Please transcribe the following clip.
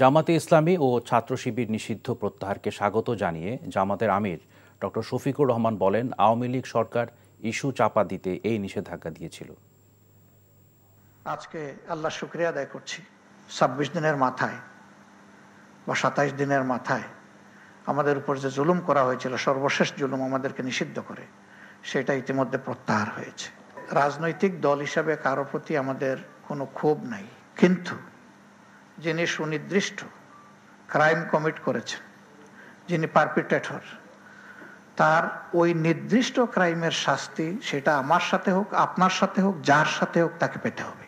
জামাতে ইসলামী ও ছাত্রশিবির নিষিদ্ধ প্রত্যাহারকে স্বাগত জানিয়ে জামাতের আমির ডক্টর শফিকুর রহমান বলেন, আওয়ামী লীগ সরকার ইস্যু চাপা দিতে এই নিষেধাজ্ঞা দিয়েছিল। আজকে আল্লাহ শুকরিয়া আদায় করছি, ২৬ দিনের মাথায় বা ২৭ দিনের মাথায় আমাদের উপর যে জুলুম করা হয়েছিল, সর্বশেষ জুলুম আমাদেরকে নিষিদ্ধ করে, সেটা ইতিমধ্যে প্রত্যাহার হয়েছে। রাজনৈতিক দল হিসাবে কারো প্রতি আমাদের কোনো ক্ষোভ নাই, কিন্তু যিনি সুনির্দিষ্ট ক্রাইম কমিট করেছেন, যিনি পারপিটেটর, তার ওই নির্দিষ্ট ক্রাইমের শাস্তি, সেটা আমার সাথে হোক, আপনার সাথে হোক, যার সাথে হোক, তাকে পেতে হবে।